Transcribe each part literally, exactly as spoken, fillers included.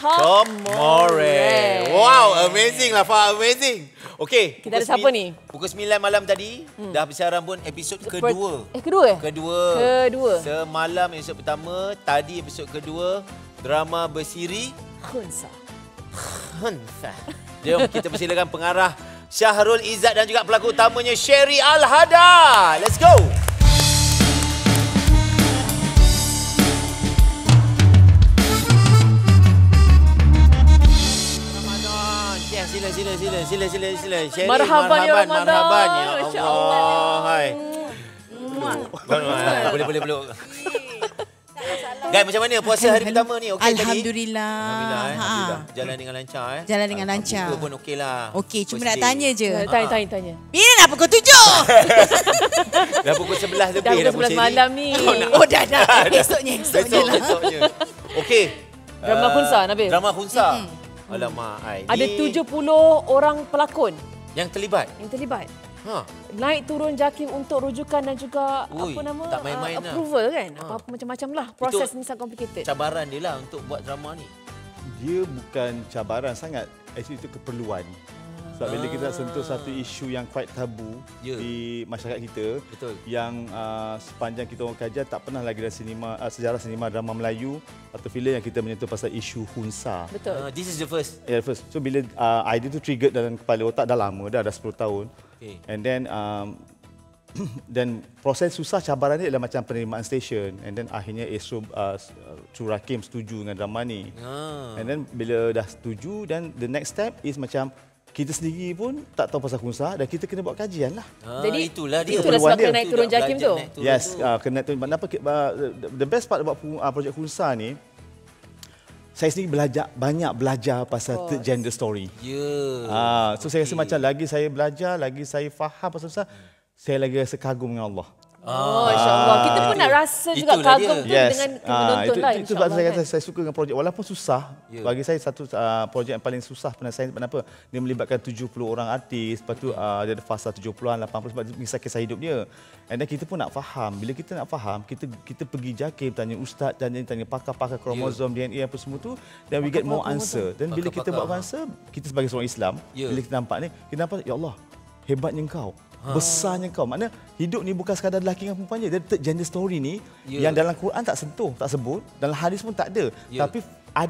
tomorrow. Wow, amazing lah Farah, amazing. Okey. Kita ada siapa ni? pukul sembilan malam tadi, hmm. dah habis siaran pun episod kedua. Eh, kedua? Kedua. Kedua. Semalam episod pertama, tadi episod kedua, drama bersiri Khunsa. Khunsa. Jom kita persilakan pengarah Syahrul Ezad dan juga pelakon utamanya Sherry Alhadad. Let's go. Sila, sila, sila, sila, sila. Sherry, marhaban, marhaban, ya Ramadan. Marhaban, ya Allah. InsyaAllah. Hai. Boleh, boleh, boleh. Guys, macam mana puasa hari pertama ni? Okey tadi? Alhamdulillah. Alhamdulillah. Eh. Alhamdulillah. Jalan dengan lancar. Eh. Jalan dengan lancar. Buka pun okey lah. Okey, cuma nak tanya je. Tanya, tanya, tanya. Bila dah pukul tujuh? Dah pukul sebelas lebih dah. Dah pukul sebelas malam ni. Oh, dah, dah. Esoknya, esoknya lah. Okey. Drama Khunsa, Nabil. Drama Khunsa. Alamak, ai. Ada tujuh puluh orang pelakon yang terlibat. Yang terlibat. Ha. Naik turun JAKIM untuk rujukan dan juga Ui, apa nama tak main-main uh, approval lah. Kan. Apa-apa ha. Macam-macam lah. Proses itu, ni sangat complicated. Cabaran dia lah untuk buat drama ni. Dia bukan cabaran sangat. Actually itu keperluan. Sebab bila kita sentuh satu isu yang quite tabu yeah. di masyarakat kita, betul. Yang uh, sepanjang kita orang kajian tak pernah lagi dalam sinema, uh, sejarah sinema drama Melayu atau filem yang kita menyentuh pasal isu Khunsa. Betul. Uh, this is the first. Yeah, first. So bila uh, idea tu trigger dalam kepala otak dah lama, dah ada sepuluh tahun. Okay. And then um, dan proses susah cabaran dia adalah macam penerimaan stesen, and then akhirnya Astro uh, JAKIM setuju dengan drama ni. Uh. And then bila dah setuju, then the next step is macam kita sendiri pun tak tahu pasal Khunsa dan kita kena buat kajian lah. Ah, Jadi itulah dia. Itulah sebab kena naik turun JAKIM tu. Yes, uh, kena naik turun. Kenapa, uh, the best part about uh, projek Khunsa ni, saya sendiri belajar, banyak belajar pasal third gender story. Yeah. Uh, so okay. Saya rasa macam lagi saya belajar, lagi saya faham pasal Khunsa, saya lagi rasa kagum dengan Allah. Oh, insyaAllah. Kita pun nak rasa juga kagum tu dengan penonton lah. Itu sebab saya kata saya suka dengan projek. Walaupun susah, bagi saya satu projek yang paling susah pernah saya kenapa dia melibatkan tujuh puluh orang artis. Lepas tu dia ada fasa tujuh puluhan, lapan puluhan sebab dia kisah hidup dia. And then kita pun nak faham. Bila kita nak faham, kita kita pergi JAKIM, tanya ustaz, tanya tanya pakar-pakar kromosom, D N A apa semua tu. Then we get more answer. Dan bila kita buat answer, kita sebagai seorang Islam, bila kita nampak ni, kita nampak, ya Allah, hebatnya engkau. Ha. Besarnya kau. Maknanya hidup ni bukan sekadar lelaki dengan perempuan je. Dia third gender story ni yeah. yang dalam Quran tak sentuh, tak sebut. Dalam hadis pun tak ada. Yeah. Tapi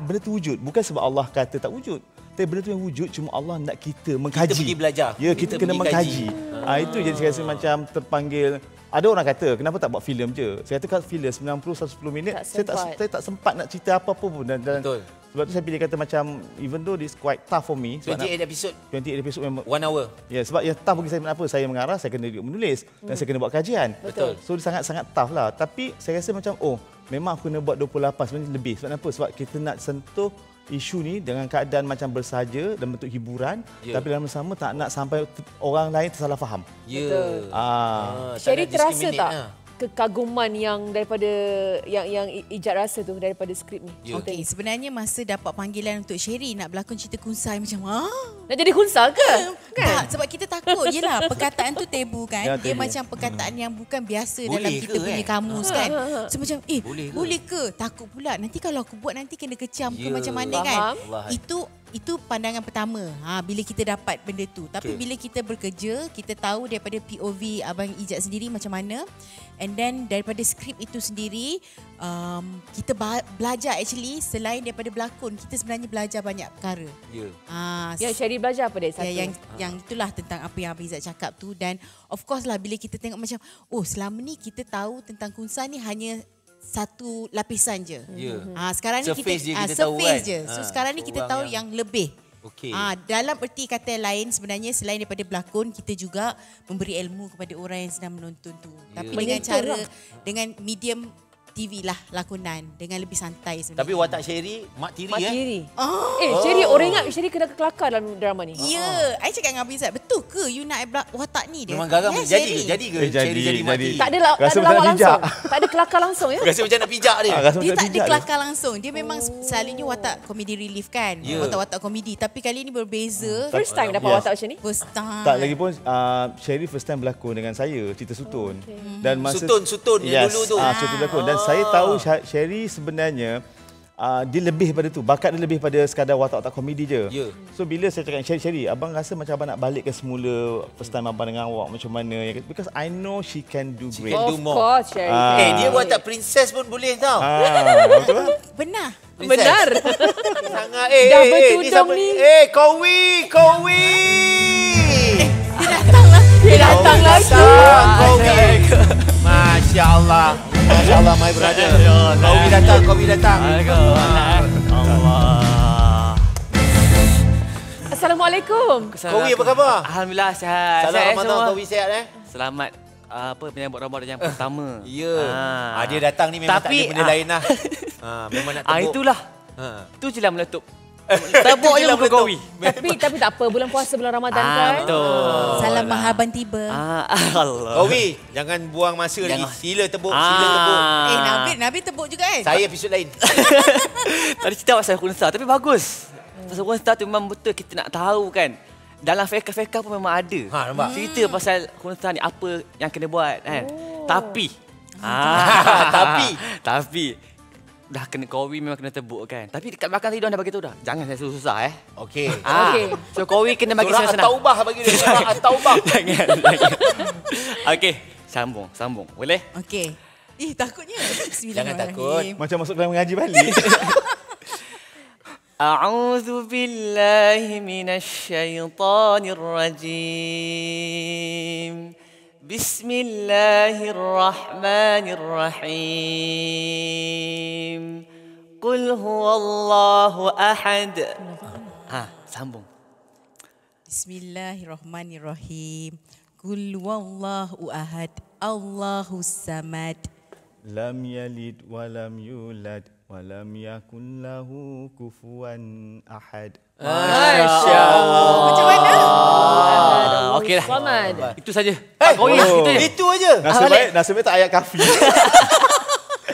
benda tu wujud. Bukan sebab Allah kata tak wujud. Tapi benda tu yang wujud cuma Allah nak kita mengkaji. Kita pergi belajar. Ya, kita, kita kena mengkaji. Ha. Ha, itu jadi saya rasa macam terpanggil. Ada orang kata, kenapa tak buat filem je? Saya kata kalau filem sembilan puluh sampai seratus sepuluh minit, tak saya, tak, saya tak sempat nak cerita apa-apa pun. Dan, betul. Sebab tu saya pilih kata macam, even though this quite tough for me. twenty-eight episode. twenty-eight episode memang. One hour. Ya, yeah, sebab yang tough bagi saya kenapa? Saya mengarah, saya kena menulis. Hmm. Dan saya kena buat kajian. Betul. So, sangat-sangat tough lah. Tapi saya rasa macam, oh, memang aku kena buat dua puluh lapan minit lebih. Sebab kenapa? Sebab kita nak sentuh isu ni dengan keadaan macam bersahaja dan bentuk hiburan yeah. tapi dalam bersama tak nak sampai orang lain tersalah faham. Ya. Yeah. Ah. Sherry terasa tak lah. Kekaguman yang daripada yang yang Ezad rasa tu daripada skrip ni? Yeah. Okey, sebenarnya masa dapat panggilan untuk Sherry nak berlakon cerita Khunsa macam ha? Nak jadi Khunsa ke? Kan? Tak, sebab kita takut jelah perkataan tu tabu kan. Ya, dia tabu. Macam perkataan hmm. yang bukan biasa boleh dalam kita ke, punya eh? Kamus ha, kan. Ha, ha. So macam eh boleh ke? boleh ke? Takut pula nanti kalau aku buat nanti kena kecam yeah. ke macam mana faham. Kan. Allah. Itu Itu pandangan pertama ha, bila kita dapat benda tu. Tapi okay. bila kita bekerja, kita tahu daripada P O V Abang Ezad sendiri macam mana. And then daripada skrip itu sendiri, um, kita belajar actually selain daripada berlakon, kita sebenarnya belajar banyak perkara. Ya, yeah. ha, yeah, Sherry belajar apa dari satu? Yang, ha. yang itulah tentang apa yang Abang Ezad cakap tu. Dan of course lah bila kita tengok macam, oh selama ni kita tahu tentang Khunsa ni hanya satu lapisan je. Yeah. Ha, sekarang ni surface kita, je kita ha, tahu kan. Je. So ha, sekarang ni kita tahu yang, yang lebih. Okay. Ha, dalam erti kata lain sebenarnya selain daripada berlakon kita juga memberi ilmu kepada orang yang sedang menonton tu. Yeah. Tapi dengan cara dengan medium T V lah lakonan dengan lebih santai sebenarnya. Tapi watak Sherry mak tiri mak ya. Tiri. Oh. Eh Sherry orang ingat Sherry kena kelakar dalam drama ni. Ya, yeah. Saya cakap dengan Abang Ezad betul ke you nak watak ni dia? Memang garang yeah, jadi ke? Jadi ke eh, Sherry jadi mak tiri? Tak ada lawak langsung. Tak ada kelakar langsung ya. Rasa macam nak pijak dia. Ha, dia tak ada kelakar dia. Langsung. Dia memang oh. selalunya watak komedi relief kan. Yeah. Watak-watak komedi tapi kali ni berbeza. First time dapat yes. watak macam ni? First time. Tak lagi pun uh, Sherry first time berlakon dengan saya cerita Sutun. Oh, okay. Dan masa Sutun Sutun yang dulu tu. Saya tahu Sherry sebenarnya Uh, dia lebih pada tu, bakat dia lebih pada sekadar watak-watak komedi je. Yeah. So bila saya cakap dengan Sherry, abang rasa macam abang nak balikkan semula first time abang dengan awak macam mana, because I know she can do great. She can do more. Of course, Sherry. Uh, hey, dia watak princess pun boleh tau. Uh, Benar. Princess. Benar. Sangat. Eh, dah bertudung ni. Eh, Qawiy, Qawiy. Dia datanglah. Dia datanglah. Qawiy. Masya Allah. Masya Allah, my brother. Qawiy datang, Qawiy datang. Allah. Assalamualaikum. Qawiy, apa khabar? Alhamdulillah, sihat. Salam Ramadan, Qawiy sihat eh? Selamat apa penyambut Ramadan yang pertama. Ya. Dia datang ni memang tak ada benda lain lah. Memang nak tebuk. Itulah. Itu je lah meletup. Tebuk je muka Qawiy. Tapi tapi tak apa, bulan puasa, bulan Ramadan kan? Betul. Salam mahaban tiba. Qawiy, jangan buang masa lagi. Sila tebuk, sila tebuk. Eh, Nabi, Nabi tebuk juga kan? Saya episod lain. Tadi cerita pasal Khunsa, tapi bagus. Pasal Khunsa tu memang betul kita nak tahu kan. Dalam feka-feka pun memang ada. Ha, nampak? Cerita pasal Khunsa ni apa yang kena buat kan. Tapi. Tapi. Tapi. Dah kena Qawiy memang kena tebuk kan. Tapi dekat belakang tadi dia dah bagi tahu dah. Jangan saya susah-susah eh. Okey. Ah. Okay. So Qawiy kena bagi senang-senang. Surah At-Taubah bagi dia. Surah At-Taubah. Jangan. jangan. Okey, sambung, sambung. Boleh? Okey. Eh, takutnya. Jangan takut. Macam masuk dalam mengaji balik. A'udzu billahi minasy syaithanir rajim. بسم الله الرحمن الرحيم قل هو الله أحد ها سامبون بسم الله الرحمن الرحيم قل هو الله أحد الله الصمد لم يلد ولم يولد ولم يكن له كفوا أحد Masya Allah. Macam mana? Okey lah. Itu saja. Hey, oh, oh. Itu saja. Nasib baik, nasib baik tak ayat kafir.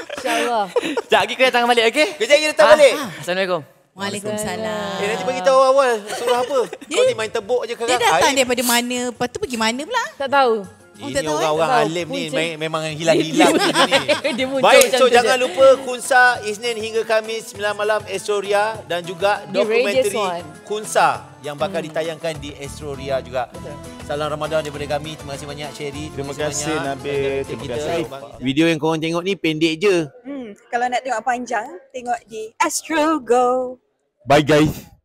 Insya Allah. Sekejap lagi kena datang balik, okey? Sekejap lagi datang balik. Assalamualaikum. Waalaikumsalam. Eh, nanti beritahu awal surah apa. Kau ni main tebuk je kakak. Dia datang daripada mana? Lepas tu pergi mana pula? Tak tahu. Ini orang-orang alim ni memang hilang-hilang ni. Baik, so jangan lupa Khunsa Isnin hingga Khamis sembilan malam Astro Ria dan juga dokumentari Khunsa yang bakal ditayangkan di Astro Ria juga. Salam Ramadan daripada kami. Terima kasih banyak Sherry. Terima kasih Nabil. Terima kasih. Video yang korang tengok ni pendek je. Kalau nak tengok panjang, tengok di Astro Go. Bye guys.